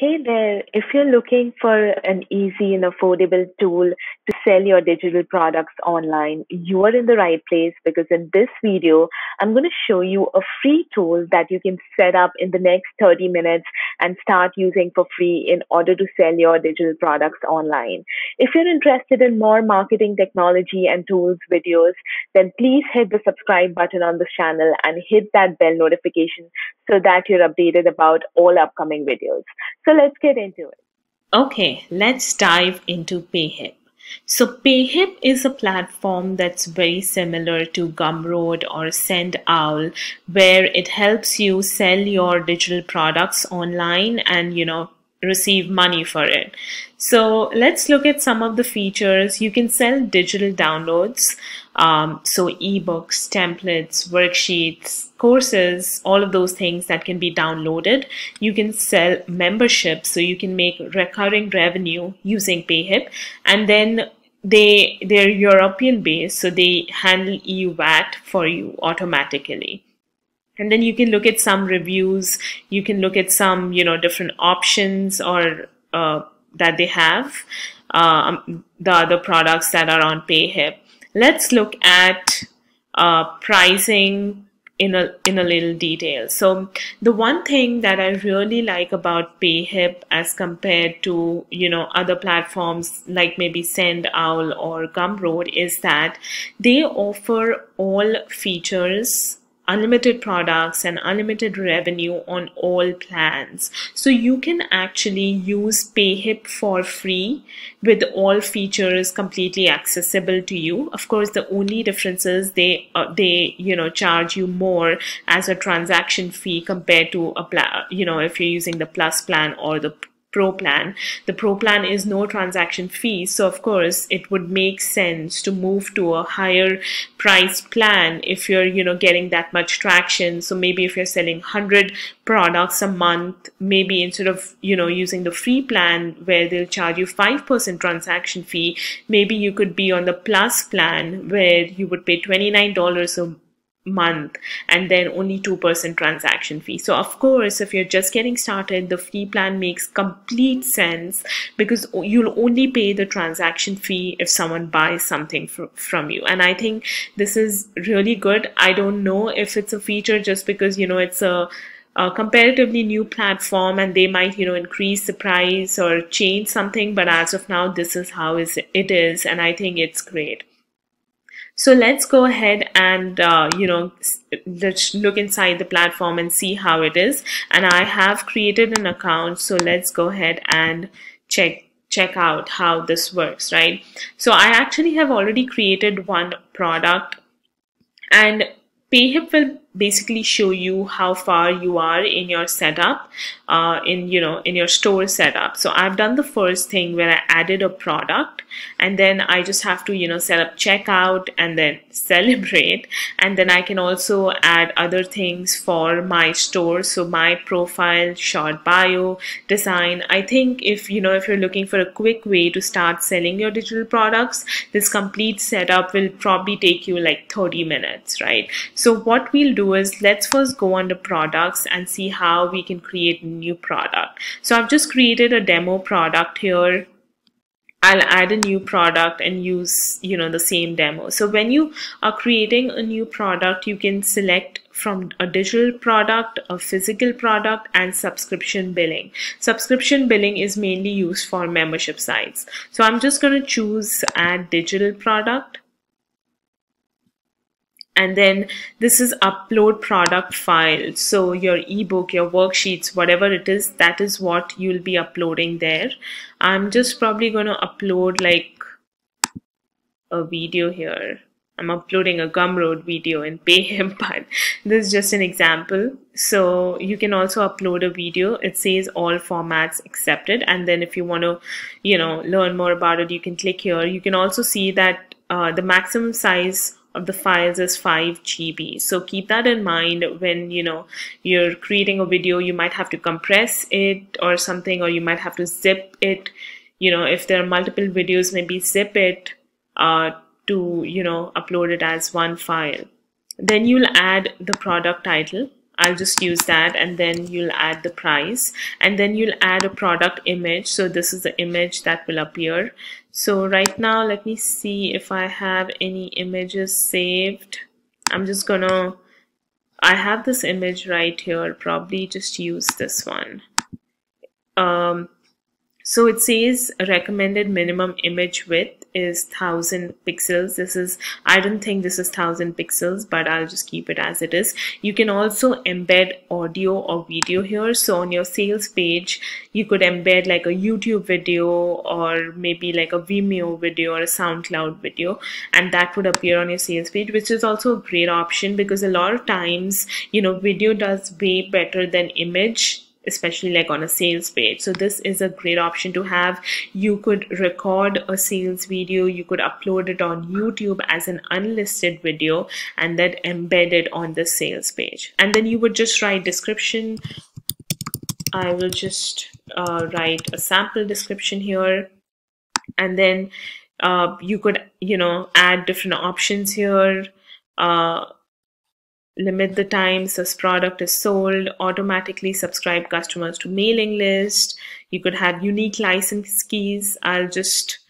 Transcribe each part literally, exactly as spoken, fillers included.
Hey there, if you're looking for an easy and affordable tool to sell your digital products online, you are in the right place because in this video, I'm going to show you a free tool that you can set up in the next thirty minutes and start using for free in order to sell your digital products online. If you're interested in more marketing technology and tools videos, then please hit the subscribe button on this channel and hit that bell notification so that you're updated about all upcoming videos. So let's get into it. Okay, let's dive into Payhip. So Payhip is a platform that's very similar to Gumroad or Send Owl, where it helps you sell your digital products online and, you know, receive money for it. So let's look at some of the features. You can sell digital downloads, um, so ebooks, templates, worksheets, courses, all of those things that can be downloaded. You can sell memberships, so you can make recurring revenue using Payhip. And then they they're European based, so they handle E U V A T for you automatically. And then you can look at some reviews, you can look at some, you know, different options or uh, that they have, um, the other products that are on Payhip. Let's look at uh, pricing in a, in a little detail. So the one thing that I really like about Payhip as compared to, you know, other platforms like maybe Send Owl or Gumroad is that they offer all features, unlimited products and unlimited revenue on all plans. So you can actually use Payhip for free with all features completely accessible to you. Of course, the only difference is they, uh, they you know, charge you more as a transaction fee compared to, a pla you know, if you're using the Plus plan or the Pro plan. The Pro plan is no transaction fee, so of course it would make sense to move to a higher price plan if you're, you know, getting that much traction. So maybe if you're selling one hundred products a month, maybe instead of, you know, using the free plan where they'll charge you five percent transaction fee, maybe you could be on the Plus plan where you would pay twenty-nine dollars a month and then only two percent transaction fee. So of course, if you're just getting started, the free plan makes complete sense because you'll only pay the transaction fee if someone buys something fr from you. And I think this is really good. I don't know if it's a feature just because, you know, it's a A comparatively new platform and they might, you know, increase the price or change something, but as of now, this is how it is, and I think it's great. So let's go ahead and, uh, you know, let's look inside the platform and see how it is. And I have created an account. So let's go ahead and check, check out how this works, right? So I actually have already created one product, and Payhip will basically show you how far you are in your setup, uh, in, you know, in your store setup. So I've done the first thing where I added a product, and then I just have to, you know, set up checkout and then celebrate. And then I can also add other things for my store. So my profile, short bio, design. I think if, you know, if you're looking for a quick way to start selling your digital products, this complete setup will probably take you like thirty minutes, right? So what we'll do is let's first go under products and see how we can create a new product. So I've just created a demo product here. I'll add a new product and use, you know, the same demo. So when you are creating a new product, you can select from a digital product, a physical product, and subscription billing. Subscription billing is mainly used for membership sites. So I'm just going to choose add digital product. And then this is upload product file. So your ebook, your worksheets, whatever it is, that is what you'll be uploading there. I'm just probably going to upload like a video here. I'm uploading a Gumroad video in Payhip, but this is just an example. So you can also upload a video. It says all formats accepted. And then if you want to, you know, learn more about it, you can click here. You can also see that uh, the maximum size of the files is five G B. So keep that in mind when, you know, you're creating a video. You might have to compress it or something, or you might have to zip it. You know, if there are multiple videos, maybe zip it uh, to, you know, upload it as one file. Then you'll add the product title. I'll just use that, and then you'll add the price, and then you'll add a product image. So this is the image that will appear. So right now, let me see if I have any images saved. I'm just gonna, I have this image right here, probably just use this one. Um, so it says recommended minimum image width is one thousand pixels. This is, I don't think this is one thousand pixels, but I'll just keep it as it is. You can also embed audio or video here. So on your sales page, you could embed like a YouTube video, or maybe like a Vimeo video or a SoundCloud video, and that would appear on your sales page, which is also a great option, because a lot of times, you know, video does way better than image, especially like on a sales page. So this is a great option to have. You could record a sales video, you could upload it on YouTube as an unlisted video, and then embed it on the sales page. And then you would just write description. I will just uh, write a sample description here, and then uh, you could, you know, add different options here. Uh, limit the times this product is sold, automatically subscribe customers to mailing list. You could have unique license keys. I'll just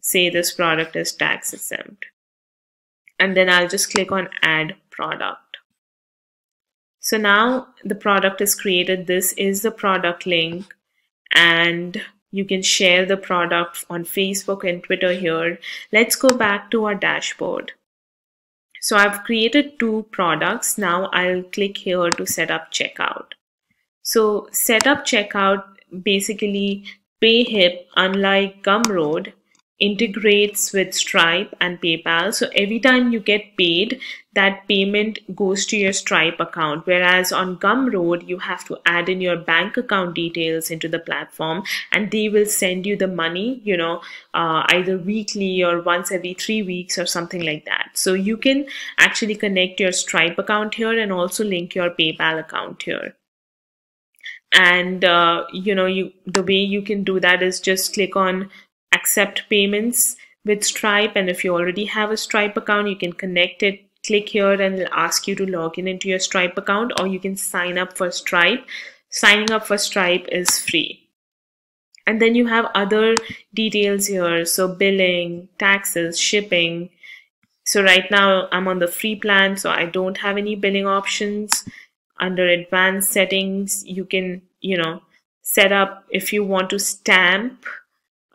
say this product is tax exempt, and then I'll just click on add product. So now the product is created. This is the product link, and you can share the product on Facebook and Twitter here. Let's go back to our dashboard. So I've created two products. Now I'll click here to set up checkout. So set up checkout, basically Payhip, unlike Gumroad, integrates with Stripe and PayPal. So every time you get paid, that payment goes to your Stripe account, whereas on Gumroad, you have to add in your bank account details into the platform, and they will send you the money, you know, uh, either weekly or once every three weeks or something like that. So you can actually connect your Stripe account here and also link your PayPal account here. And, uh, you know, you the way you can do that is just click on accept payments with Stripe, and if you already have a Stripe account, you can connect it. Click here and it'll ask you to log in into your Stripe account, or you can sign up for Stripe. Signing up for Stripe is free. And then you have other details here. So billing, taxes, shipping. So right now I'm on the free plan, so I don't have any billing options. Under advanced settings, you can, you know, set up if you want to stamp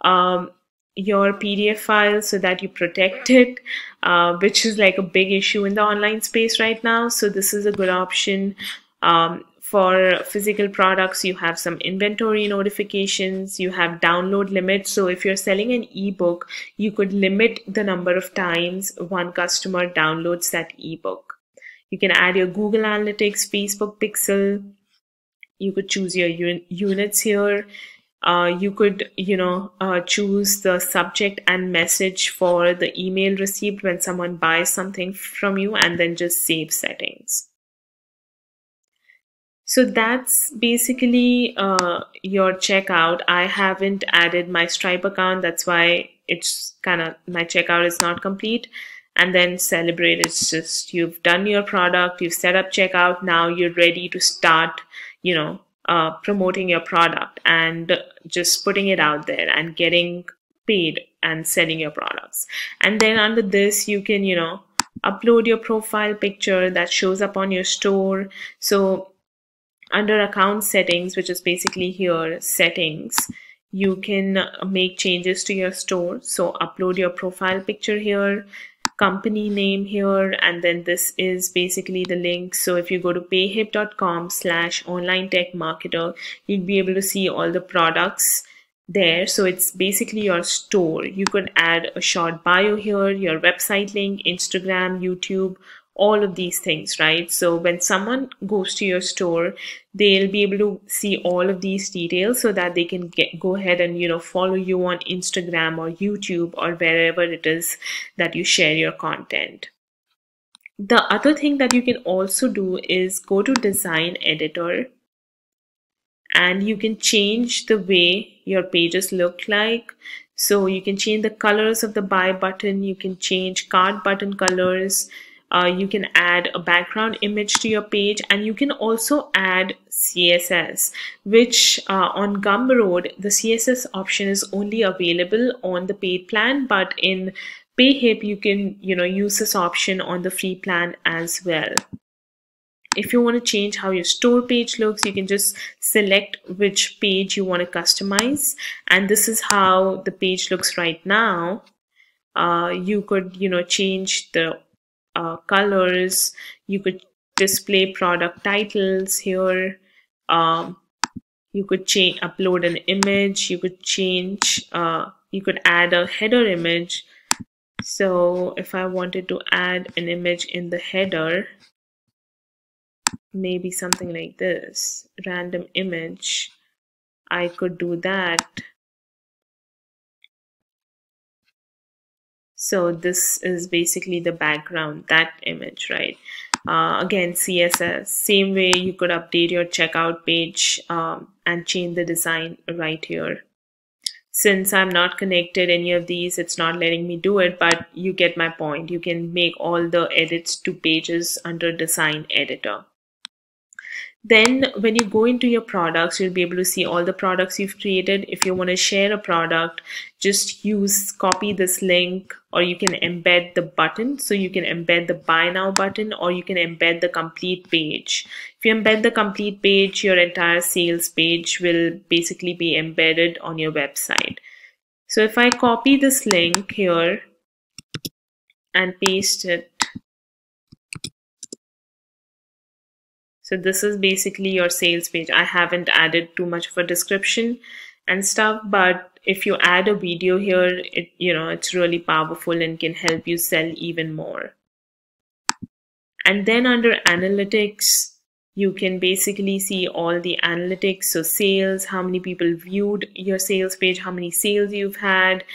um, your P D F file so that you protect it, uh, which is like a big issue in the online space right now. So this is a good option. Um, for physical products, you have some inventory notifications, you have download limits. So if you're selling an ebook, you could limit the number of times one customer downloads that ebook. You can add your Google Analytics, Facebook Pixel. You could choose your un units here. Uh, you could, you know, uh, choose the subject and message for the email received when someone buys something from you, and then just save settings. So that's basically uh, your checkout. I haven't added my Stripe account. That's why it's kind of, my checkout is not complete. And then celebrate, it's just, you've done your product, you've set up checkout. Now you're ready to start, you know, Uh, promoting your product and just putting it out there and getting paid and selling your products. And then under this, you can, you know, upload your profile picture that shows up on your store. So under account settings, which is basically here, settings, you can make changes to your store. So upload your profile picture here, company name here, and then this is basically the link. So if you go to payhip dot com slash online tech marketer, you'll be able to see all the products there. So it's basically your store. You could add a short bio here, your website link, Instagram, YouTube, all of these things, right? So when someone goes to your store, they'll be able to see all of these details so that they can get, go ahead and, you know, follow you on Instagram or YouTube or wherever it is that you share your content. The other thing that you can also do is go to design editor, and you can change the way your pages look like. So you can change the colors of the buy button. You can change cart button colors. Uh, you can add a background image to your page, and you can also add C S S, which uh, on Gumroad, the C S S option is only available on the paid plan, but in Payhip, you can you know use this option on the free plan as well. If you want to change how your store page looks, you can just select which page you want to customize, and this is how the page looks right now. Uh, you could you know change the uh, colors, you could display product titles here, um, you could change upload an image, you could change uh, you could add a header image. So if I wanted to add an image in the header, maybe something like this, random image, I could do that. So this is basically the background, that image, right? Uh, again, C S S, same way you could update your checkout page um, and change the design right here. Since I'm not connected any of these, it's not letting me do it, but you get my point. You can make all the edits to pages under Design Editor. Then when you go into your products, you'll be able to see all the products you've created. If you want to share a product, just use, copy this link, or you can embed the button. So you can embed the buy now button, or you can embed the complete page. If you embed the complete page, your entire sales page will basically be embedded on your website. So if I copy this link here and paste it, so this is basically your sales page. I haven't added too much of a description and stuff, but if you add a video here, it you know it's really powerful and can help you sell even more. And then under analytics, you can basically see all the analytics. So sales, how many people viewed your sales page, how many sales you've had,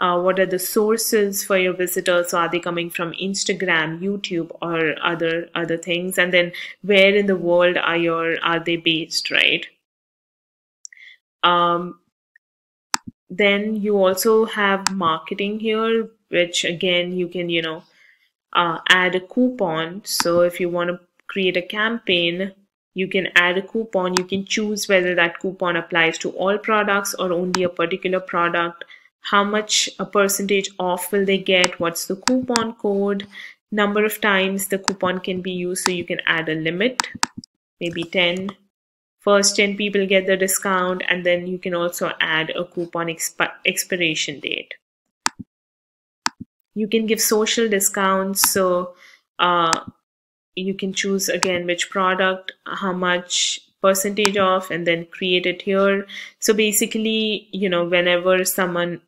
Uh, what are the sources for your visitors? So are they coming from Instagram, YouTube, or other other things? And then where in the world are your are they based, right? Um, then you also have marketing here, which again you can you know uh, add a coupon. So if you want to create a campaign, you can add a coupon. You can choose whether that coupon applies to all products or only a particular product. How much a percentage off will they get? What's the coupon code? Number of times the coupon can be used, so you can add a limit, maybe ten. First ten people get the discount, and then you can also add a coupon expi- expiration date. You can give social discounts, so uh, you can choose again which product, how much percentage off, and then create it here. So basically, you know, whenever someone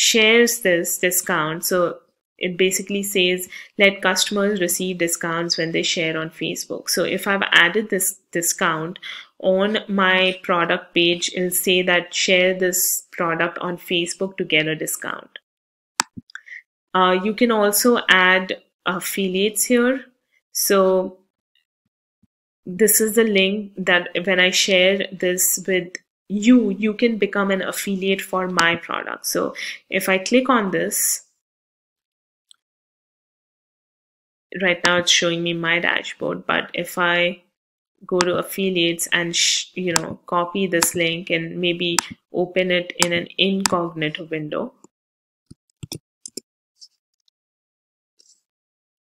shares this discount, so it basically says, let customers receive discounts when they share on Facebook. So if I've added this discount on my product page, it'll say that share this product on Facebook to get a discount. Uh, you can also add affiliates here. So this is the link that when I share this with you, you can become an affiliate for my product. So if I click on this, right now it's showing me my dashboard, but if I go to affiliates and sh you know copy this link and maybe open it in an incognito window,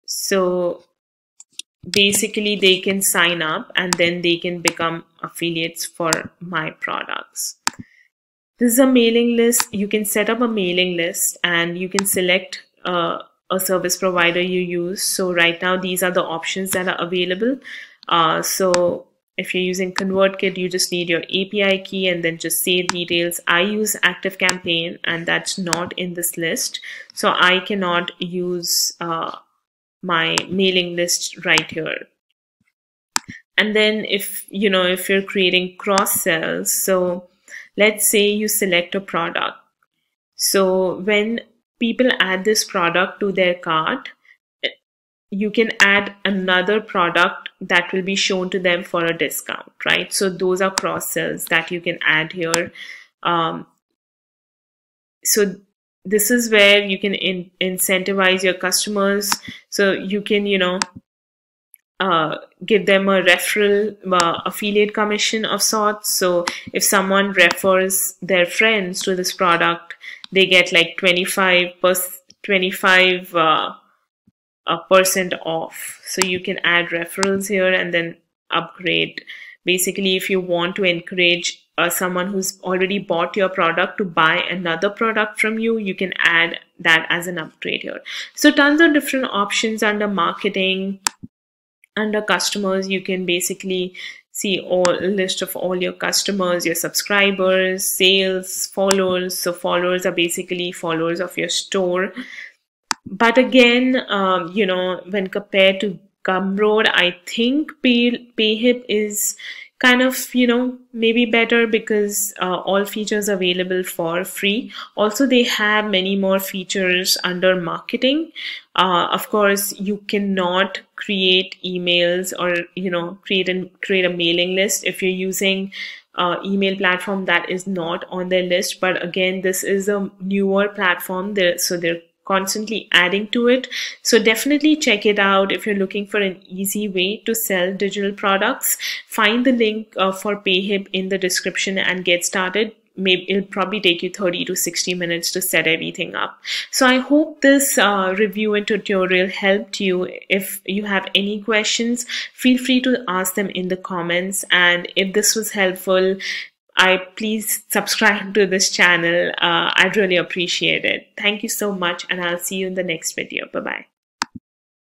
so basically they can sign up and then they can become affiliates for my products. This is a mailing list. You can set up a mailing list, and you can select uh, a service provider you use. So right now these are the options that are available. Uh, so if you're using ConvertKit, you just need your A P I key and then just save details. I use ActiveCampaign, and that's not in this list, so I cannot use uh, my mailing list right here. And then if you know if you're creating cross sells, so let's say you select a product. So when people add this product to their cart, you can add another product that will be shown to them for a discount, right? So those are cross sells that you can add here. Um, so this is where you can in incentivize your customers. So you can, you know, uh, give them a referral uh, affiliate commission of sorts. So if someone refers their friends to this product, they get like twenty-five percent uh, a percent off. So you can add referrals here and then upgrade. Basically, if you want to encourage uh, someone who's already bought your product to buy another product from you, you can add that as an upgrade here. So tons of different options under marketing, under customers. You can basically see all a list of all your customers, your subscribers, sales, followers. So followers are basically followers of your store. But again, um, you know, when compared to Gumroad, I think Pay, Payhip is kind of, you know, maybe better because uh, all features available for free. Also, they have many more features under marketing. Uh, of course, you cannot create emails or, you know, create and create a mailing list if you're using Uh, email platform that is not on their list. But again, this is a newer platform there, so they're constantly adding to it. So definitely check it out if you're looking for an easy way to sell digital products. Find the link uh, for Payhip in the description and get started. Maybe it'll probably take you thirty to sixty minutes to set everything up. So I hope this uh, review and tutorial helped you. If you have any questions, feel free to ask them in the comments. And if this was helpful, I please subscribe to this channel. Uh, I'd really appreciate it. Thank you so much, and I'll see you in the next video. Bye-bye.